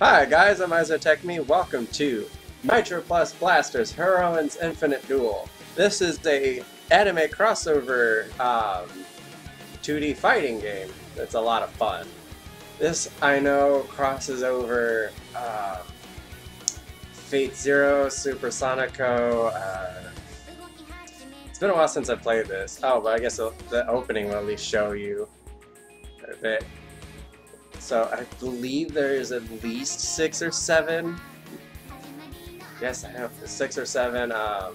Hi guys, I'm Izotech Me. Welcome to Nitroplus Blasterz: Heroines Infinite Duel. This is a anime crossover 2D fighting game. That's a lot of fun. This, I know, crosses over Fate/Zero, Super Sonico. It's been a while since I played this. Oh, but I guess the opening will at least show you a bit. So I believe there's at least 6 or 7. Yes, I have 6 or 7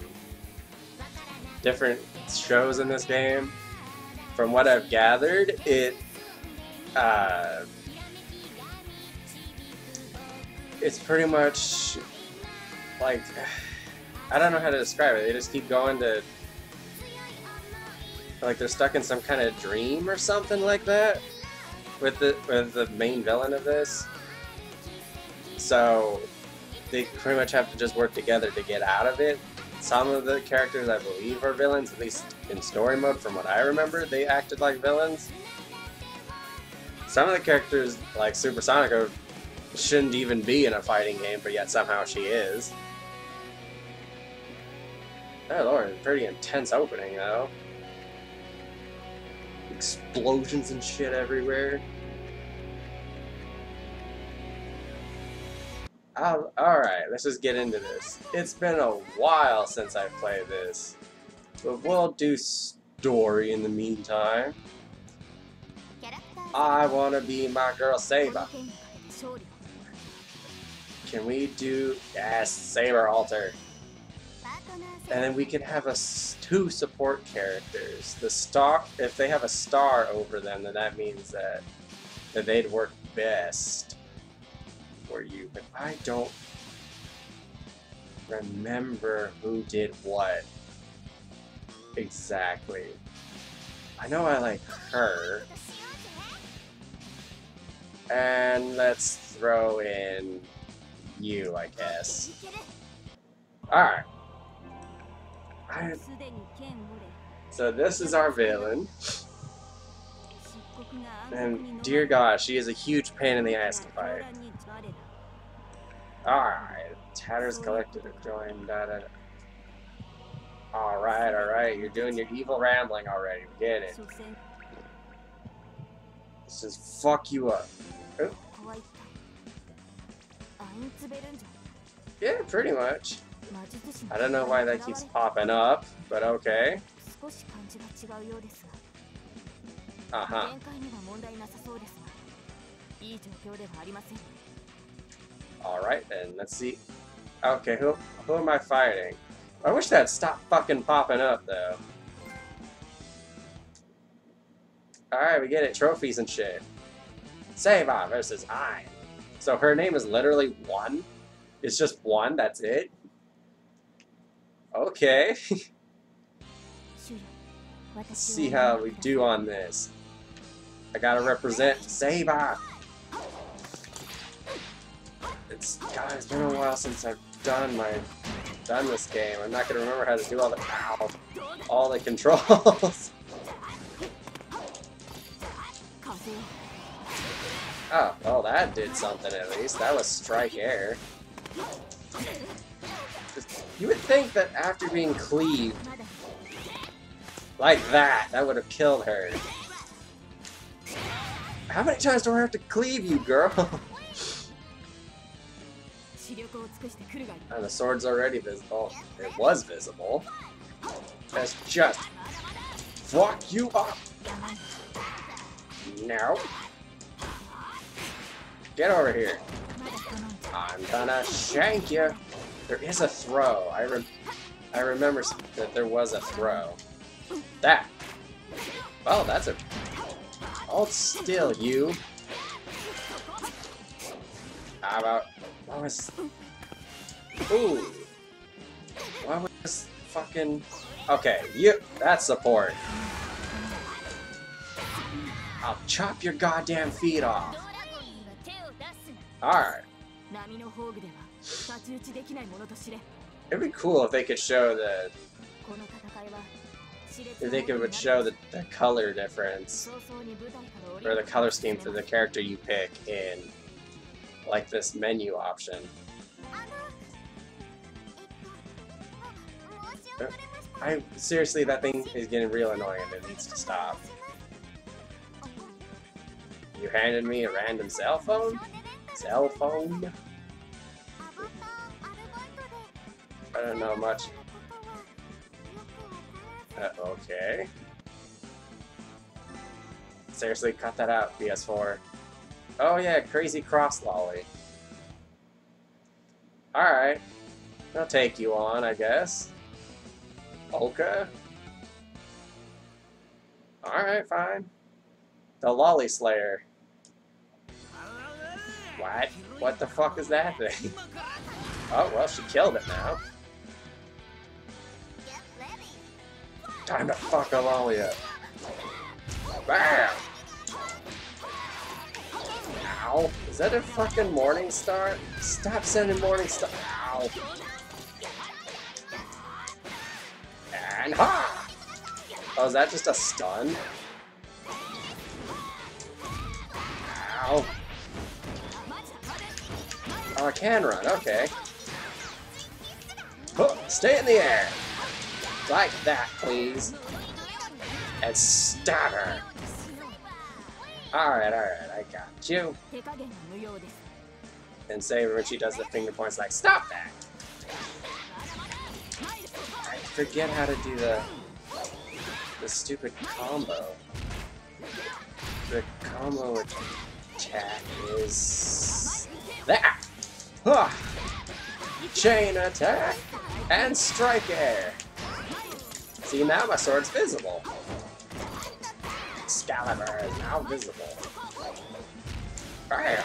different shows in this game. From what I've gathered, it's pretty much like, I don't know how to describe it. They just keep going to, like, they're stuck in some kind of dream or something like that. With the main villain of this, so they pretty much have to just work together to get out of it. Some of the characters, I believe, are villains, at least in story mode. From what I remember, they acted like villains. Some of the characters, like Super Sonico, shouldn't even be in a fighting game, but yet somehow she is. Oh lord, pretty intense opening though. Explosions and shit everywhere. Alright, let's just get into this. It's been a while since I've played this, but we'll do story in the meantime. I want to be my girl Saber. Can we do... yes, Saber Alter. And then we can have two support characters. The star, if they have a star over them, then that means that they'd work best for you. But I don't remember who did what exactly. I know I like her. And let's throw in you, I guess. Alright. So this is our villain, and dear God, she is a huge pain in the ass to fight. Alright, tatters collected are joined, Alright, you're doing your evil rambling already, we get it. This is fuck you up. Oh. Yeah, pretty much. I don't know why that keeps popping up, but okay. Uh-huh. Alright then, let's see. Okay, who am I fighting? I wish that stopped fucking popping up, though. Alright, we get it. Trophies and shit. Saber versus I. So her name is literally one. It's just one, that's it. Okay. Let's see how we do on this. I gotta represent Saber. It's been a while since I've done this game. I'm not gonna remember how to do all the controls. Oh, well, that did something at least. That was strike air. You would think that after being cleaved like that would have killed her. How many times do I have to cleave you, girl? And the sword's already visible. It was visible. That's just fuck you up. No. Get over here. I'm gonna shank you. There is a throw. I remember that there was a throw. That. Oh, that's a... hold still, you. How about... what was... ooh. What was fucking... okay, you... that's support. I'll chop your goddamn feet off. Alright. It'd be cool if they could show the... if they could show the color difference, or the color scheme for the character you pick in like this menu option. Seriously, that thing is getting real annoying and it needs to stop. You handed me a random cell phone? Cell phone? I don't know much. Okay. Seriously, cut that out, PS4. Oh yeah, crazy cross lolly. Alright. I'll take you on, I guess. Polka? Alright, fine. The Lolly Slayer. What? What the fuck is that thing? Oh, well, she killed it now. Time to fuck a lolly up. Bam! Ow. Is that a fucking Morning Star? Stop sending Morning Star. Ow. And ha! Oh, is that just a stun? Ow. Oh, I can run, okay. Oh, stay in the air! Like that, please. And stab her! Alright, I got you. And Saber, when she does the finger points, like, stop that! I forget how to do the stupid combo. The combo attack is... that! Huh. Chain attack and strike air. See, now my sword's visible. Excalibur is now visible. Bam!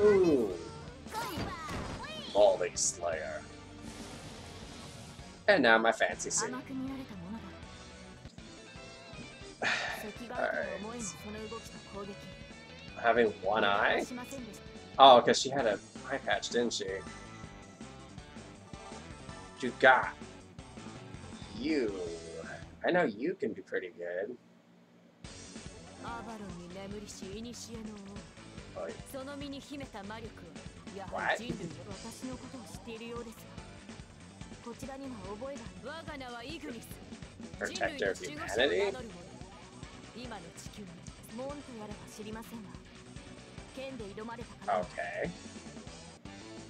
Ooh. Baldy Slayer. And now my fancy suit. Alright. Having one eye? Oh, because she had an eye patch, didn't she? You got. You. I know you can be pretty good. What? Protector of humanity? Okay.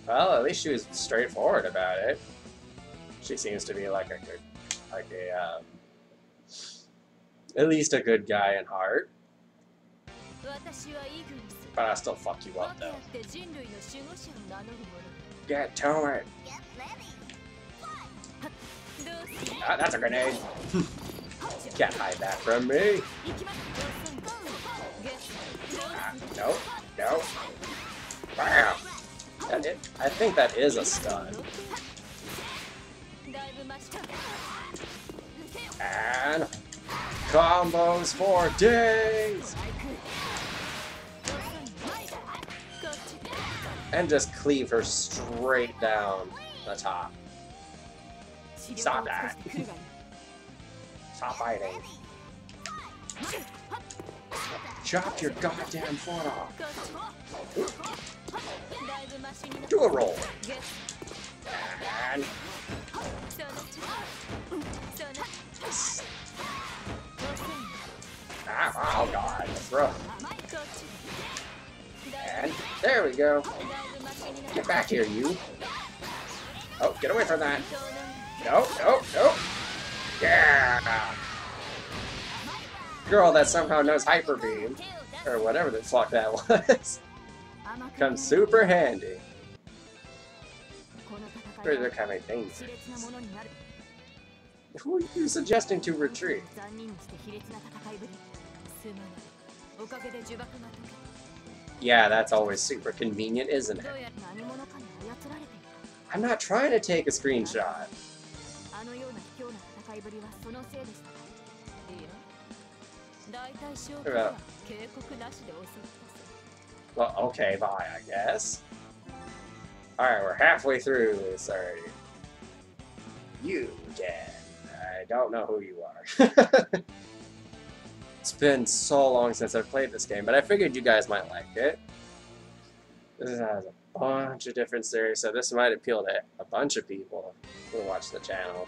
Well, at least she was straightforward about it. She seems to be like a good... like a, at least a good guy in heart. But I'll still fuck you up, though. Get to it! Ah, that's a grenade! Can't hide that from me! Ah, nope, nope. Bam! I think that is a stun. And combos for days! And just cleave her straight down the top. Stop that. Stop fighting. Chop your goddamn foot off. Do a roll. And... ah, oh god, that's rough. And there we go. Get back here, you. Oh, get away from that. No, no, no. Yeah. Girl that somehow knows Hyper Beam, or whatever the fuck that was, comes super handy. They're kind of things. Who are you suggesting to retreat? Yeah, that's always super convenient, isn't it? I'm not trying to take a screenshot. Well, okay, bye, I guess. Alright, we're halfway through this already. You again. I don't know who you are. It's been so long since I've played this game, but I figured you guys might like it. This has a bunch of different series, so this might appeal to a bunch of people who watch the channel.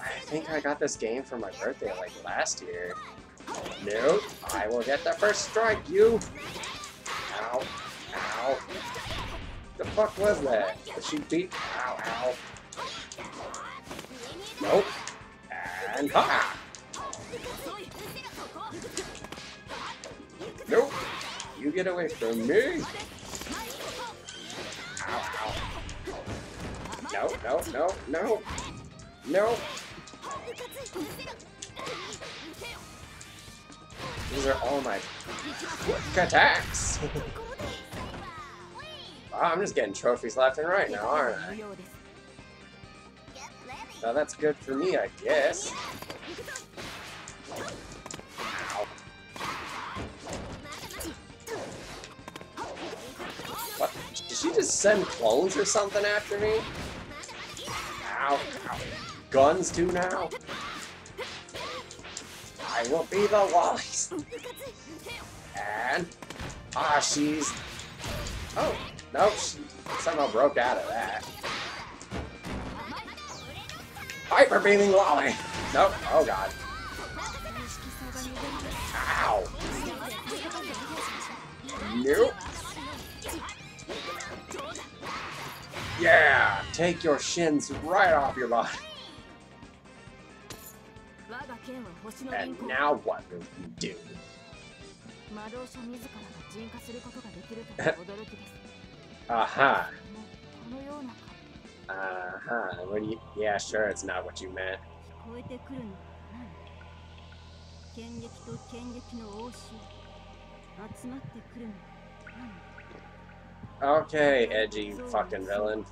I think I got this game for my birthday like last year. Nope, I will get the first strike, you! Ow, ow. The fuck was that? Was she deep? Ow, ow. Nope. And ha! Nope. You get away from me! Ow, ow. No, no, no, no. No. These are all my quick attacks. Wow, I'm just getting trophies left and right now, aren't I? Now that's good for me, I guess. Ow. What? Did she just send clones or something after me? Ow, ow. Guns too now? I will be the Wally's. And ah, she's. Oh no, she somehow broke out of that. Hyper beaming Wally. Nope. Oh god. Ow. Nope. Yeah. Take your shins right off your body. And now what will you do? Aha. Uh-huh. What do you... Yeah, sure, it's not what you meant. Okay, edgy fucking villain.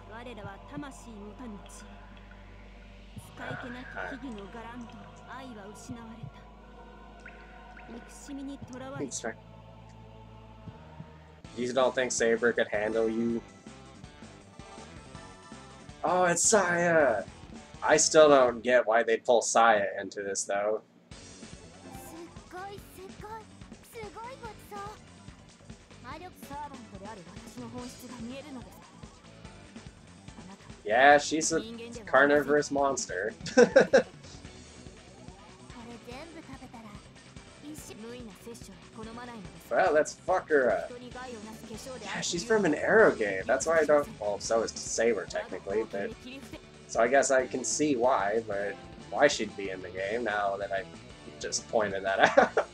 You don't think Saber could handle you? Oh, it's Saya! I still don't get why they pull Saya into this, though. Yeah, she's a carnivorous monster. Well, let's fuck her up. Yeah, she's from an Arrow game. That's why I don't... Well, so is Saber, technically, but... So I guess I can see why, but... Why she'd be in the game now that I just pointed that out.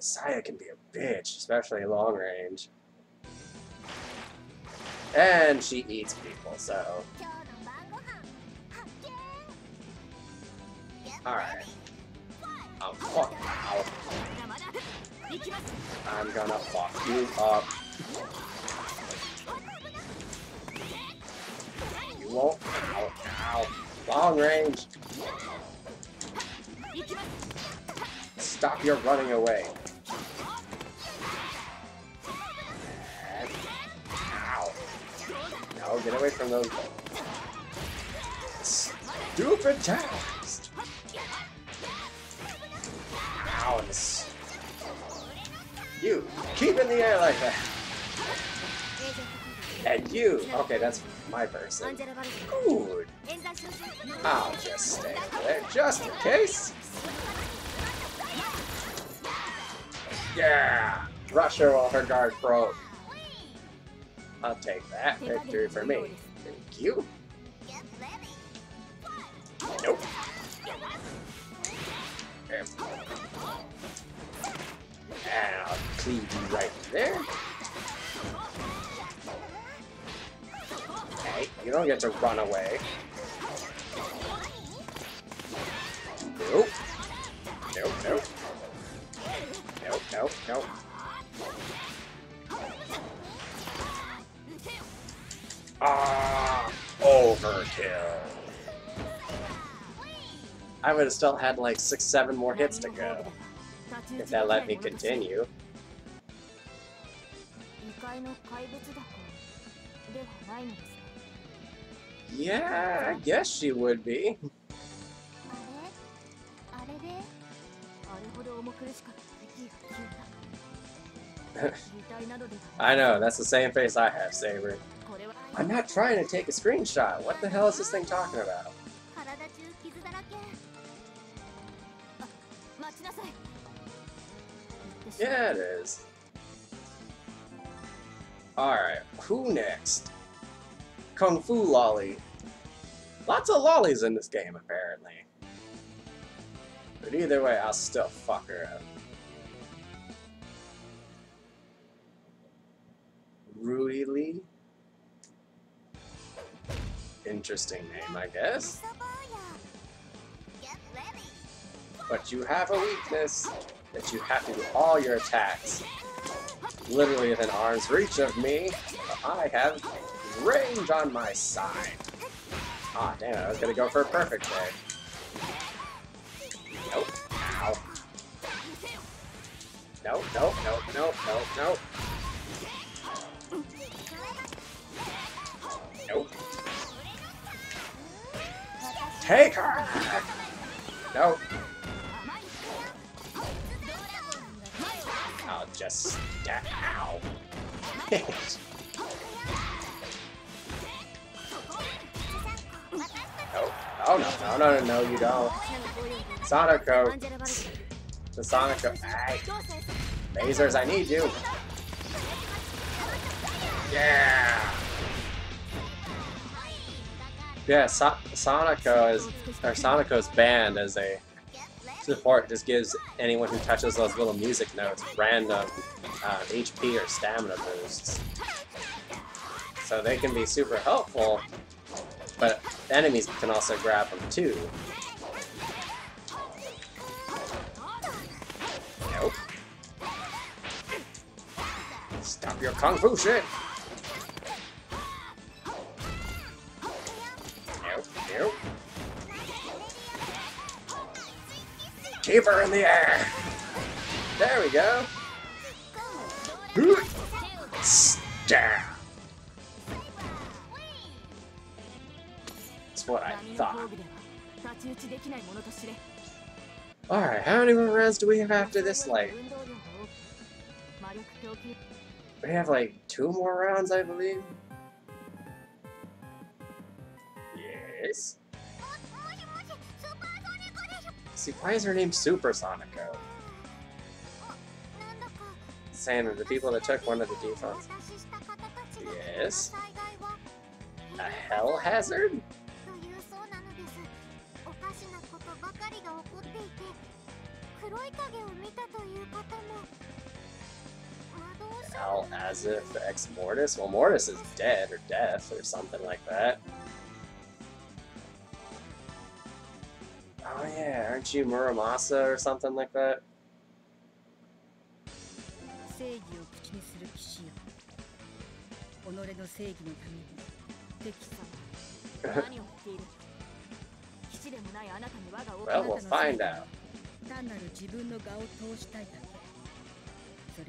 Saya can be a bitch, especially long range. And she eats people, so... Alright. Oh, fuck. Ow. I'm gonna fuck you up. You won't. Ow, ow. Long range. Stop your running away. And... Ow. No, get away from those. Stupid text. Ow, this... You, keep in the air like that. And you, okay, that's my person. Good. I'll just stay there just in case. Yeah, rush her while her guard broke. I'll take that victory for me. Thank you. Nope. And I'll cleave you right there. Hey, you don't get to run away. Nope. Nope, nope. Nope, nope, nope. Ah, overkill. I would have still had like 6-7 more hits to go if that let me continue. Yeah, I guess she would be. I know, that's the same face I have, Saber. I'm not trying to take a screenshot. What the hell is this thing talking about? Yeah, it is. Alright, who next? Kung Fu Lolly. Lots of lollies in this game, apparently. But either way, I'll still fuck her up. Rui Lee? Interesting name, I guess. But you have a weakness that you have to do all your attacks literally within arm's reach of me. I have range on my side. Ah, damn it, I was gonna go for a perfect there. Nope. Ow. Nope, nope, nope, nope, nope, nope. Nope. Take her! Nope. I'll just stack. Ow. Nope. Oh no, no, no, no, no, you don't. Sonico. The Sonico. Aye. Lasers, I need you. Yeah! Yeah, Sonico is, or Sonico's band as a support just gives anyone who touches those little music notes random HP or stamina boosts. So they can be super helpful, but enemies can also grab them too. Nope. Stop your kung fu shit! Nope. Keep her in the air! There we go! Stab! That's what I thought. Alright, how many more rounds do we have after this light? We have like 2 more rounds, I believe. See, why is her name Super Sonico? Same as the people that took one of the defaults. Yes. A hell hazard? Hell as if ex mortis? Well, mortis is dead or death or something like that. Oh yeah, aren't you Muramasa or something like that? Well, we'll find out.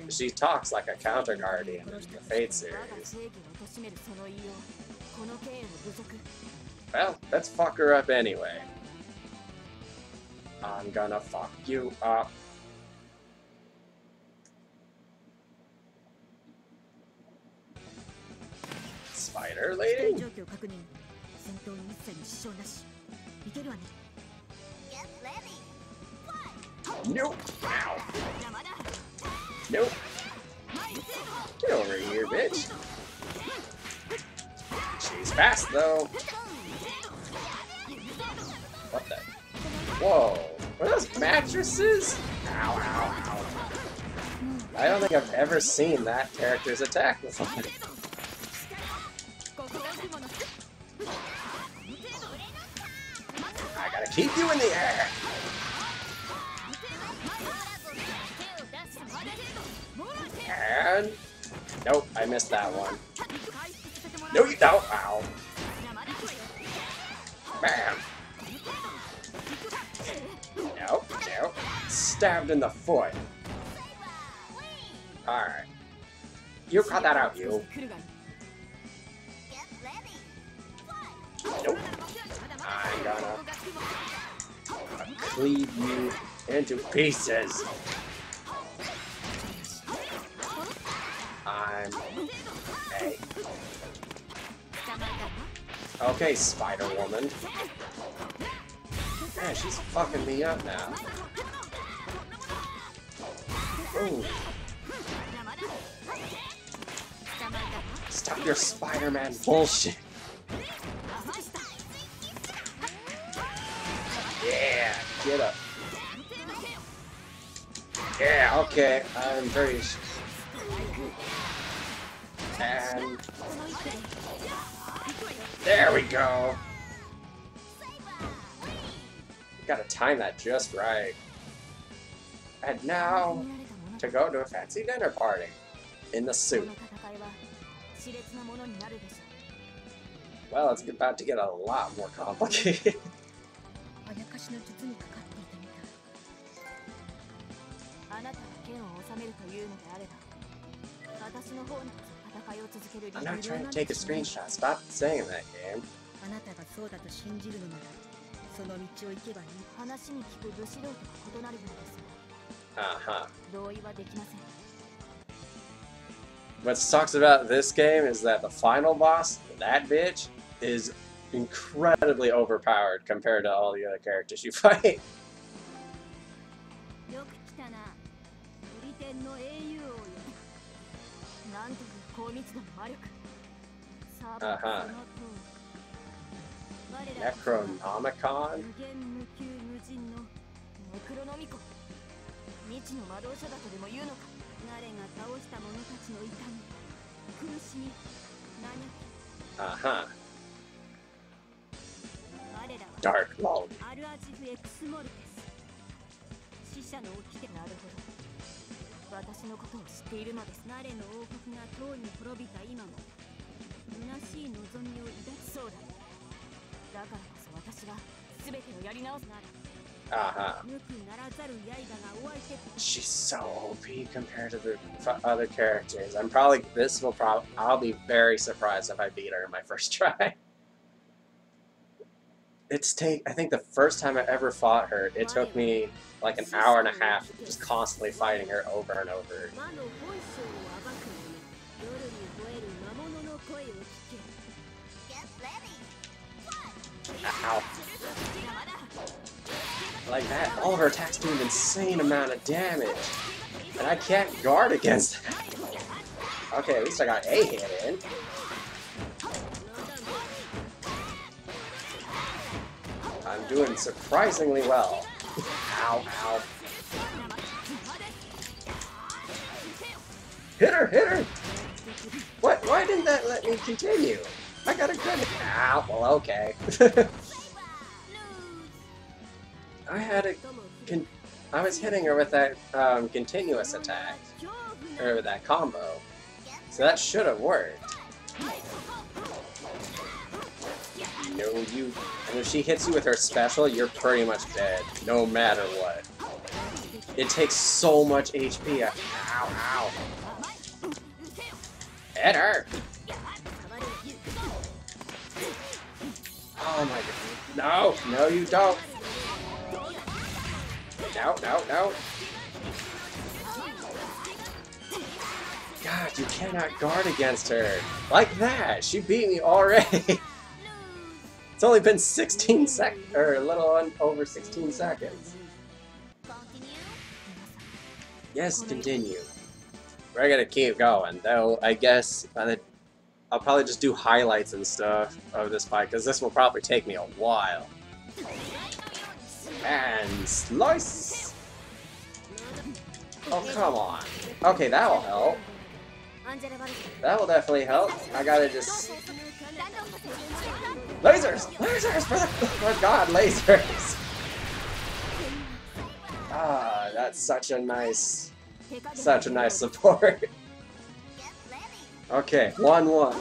She talks like a counter guardian in the Fate series. Well, let's fuck her up anyway. I'm gonna fuck you up. Spider lady? Nope. Ow. Nope. Get over here, bitch. She's fast, though. What the? Whoa, were those mattresses? Ow, ow, ow. I don't think I've ever seen that character's attack before. I gotta keep you in the air. And nope, I missed that one. No, you don't. Ow. Bam. Nope, nope. Stabbed in the foot. Alright. You cut that out, you. Nope. I'm gonna cleave you into pieces. I'm A. Okay, Spider Woman. Man, she's fucking me up now. Ooh. Stop your Spider-Man bullshit. Yeah, get up. Yeah, okay, I'm very sure. And there we go. Gotta time that just right. And now to go to a fancy dinner party in the suit. Well, it's about to get a lot more complicated. I'm not trying to take a screenshot. Stop saying that, game. Uh-huh. What sucks about this game is that the final boss, that bitch, is incredibly overpowered compared to all the other characters you fight. Uh-huh. Necronomicon? Uh-huh. Dark Lord. Uh-huh. She's so OP compared to the other characters. I'm probably, I'll be very surprised if I beat her in my first try. I think the first time I ever fought her, it took me like an hour and a half just constantly fighting her over and over. Ow. Like that, all her attacks do an insane amount of damage. And I can't guard against that. Okay, at least I got a hit in. I'm doing surprisingly well. Ow, ow. Hit her, hit her! What? Why didn't that let me continue? I got a good hit. Ow, well, okay. I was hitting her with that continuous attack, or with that combo, so that should have worked. No, and if she hits you with her special, you're pretty much dead, no matter what. It takes so much HP. Ow, ow. Hit her! Oh my god. No, no you don't. No, no, no. God, you cannot guard against her. Like that, she beat me already. It's only been 16 seconds, or a little over 16 seconds. Yes, continue. We're gonna keep going, though I guess I'll probably just do highlights and stuff of this fight, because this will probably take me a while. And slice! Oh, come on. Okay, that'll help. That will definitely help. I gotta just... Lasers! Lasers! Oh god, lasers! Ah, that's such a nice support. Okay, 1-1.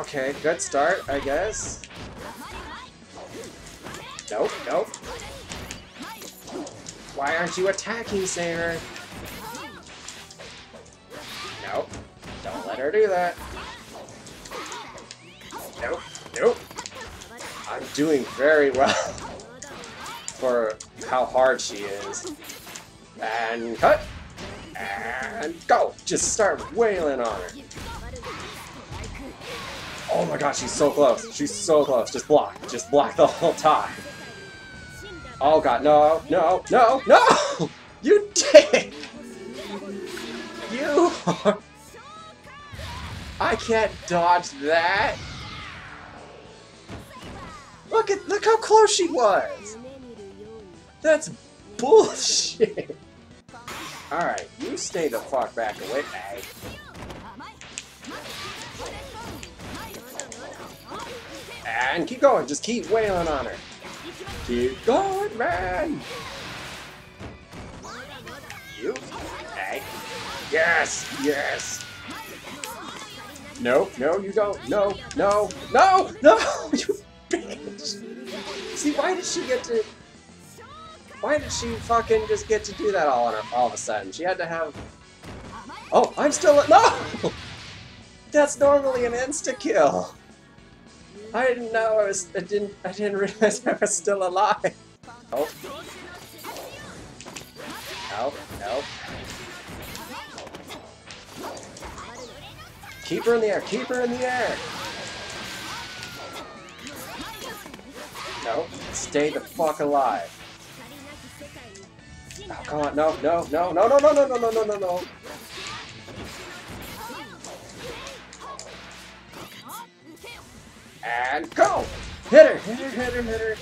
Okay, good start, I guess. Nope, nope. Why aren't you attacking, Saber? Nope. Don't let her do that. Nope, nope. I'm doing very well for how hard she is. And cut! and go! Just start wailing on her. Oh my gosh, she's so close. She's so close. Just block. Just block the whole time. Oh god, no, no, no, no! You dick! You are... I can't dodge that! Look how close she was! That's bullshit! Alright, you stay the fuck back away. Hey. And keep going, just keep wailing on her. Keep going, man! You? Hey. Yes! Yes! No, no, you don't. No, no, no, no! You bitch! See, why did she fucking just get to do that all on her, all of a sudden? She had to have... Oh, I'm still... No! That's normally an insta-kill! I didn't know I didn't realize I was still alive. Help. Help. Help. Keep her in the air. Keep her in the air. No. Stay the fuck alive. Oh, come on. No, no, no, no, no, no, no, no, no, no, no, no. And go! Hit her! Hit her, hit her, hit her!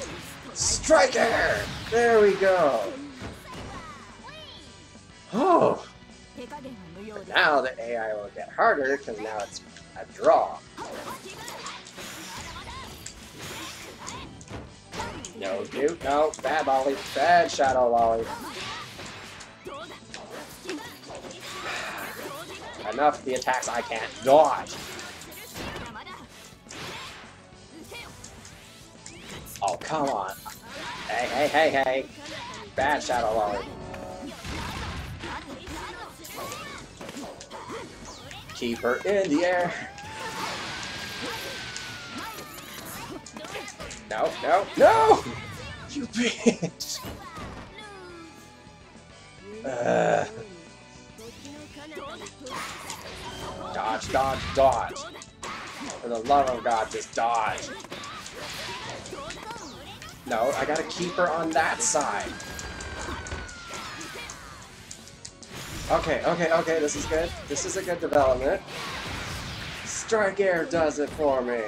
Strike her! There we go! Oh! But now the AI will get harder because now it's a draw. No, dude, no. Bad volley. Bad shadow volley. Enough of the attacks I can't dodge. Oh, come on. Hey, hey, hey, hey. Bad shadow volley. Keep her in the air. No, no, no! You bitch! Dodge, dodge, dodge. For the love of God, just dodge. No, I gotta keep her on that side. Okay, okay, okay, this is good. This is a good development. Strike Air does it for me.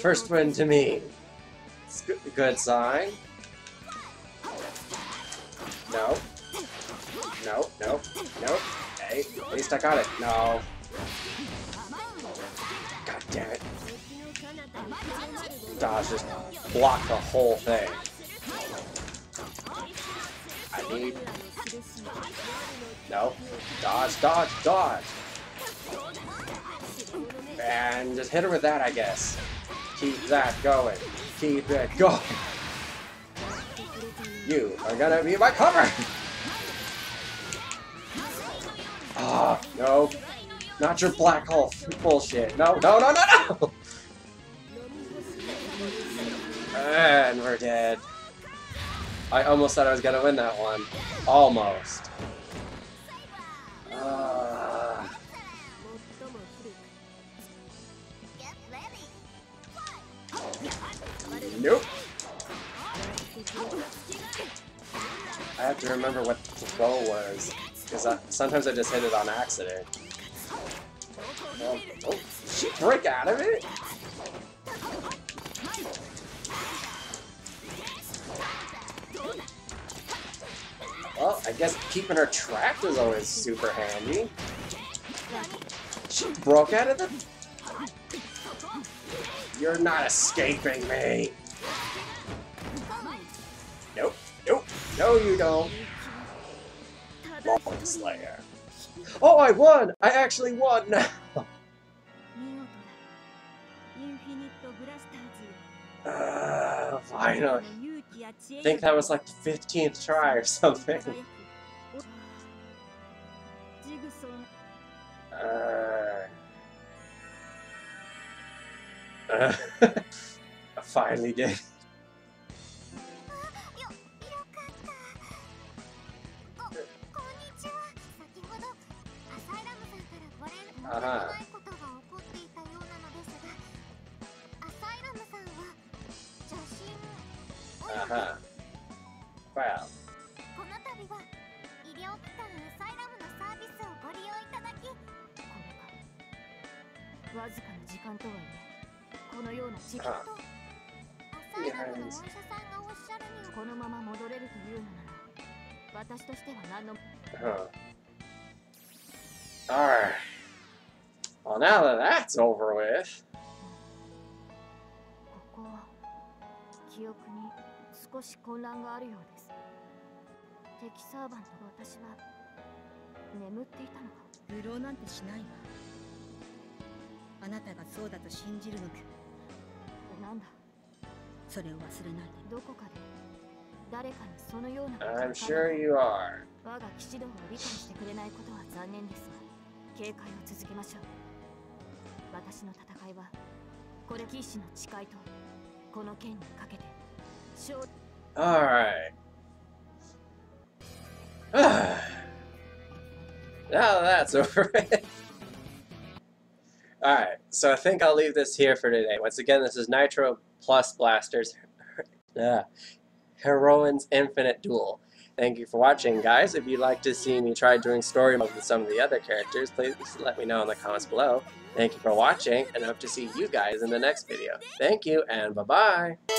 First win to me. It's a good sign. No. No, no, no. Hey, at least I got it. No. God damn it. Dodge, just block the whole thing. I need... No. Dodge, dodge, dodge! And just hit her with that, I guess. Keep that going. Keep it going. You are gonna be my cover! Ah, oh, no. Not your black hole bullshit. No, no, no, no, no! And we're dead. I almost thought I was gonna win that one. Almost. Nope. I have to remember what the goal was, because sometimes I just hit it on accident. Oh, oh, she broke out of it? Well, I guess keeping her trapped is always super handy. She broke out of the... You're not escaping me! Nope, nope, no you don't. Ball Slayer. Oh, I won! I actually won now! Finally. I think that was like the 15th try or something. I finally did. Well. Alright. Well, now that that's over with. I'm sure you are. All right. Now that's over. All right. So I think I'll leave this here for today. Once again, this is Nitroplus Blasterz Heroines Infinite Duel. Thank you for watching, guys. If you'd like to see me try doing story mode with some of the other characters, please let me know in the comments below. Thank you for watching, and hope to see you guys in the next video. Thank you, and bye-bye!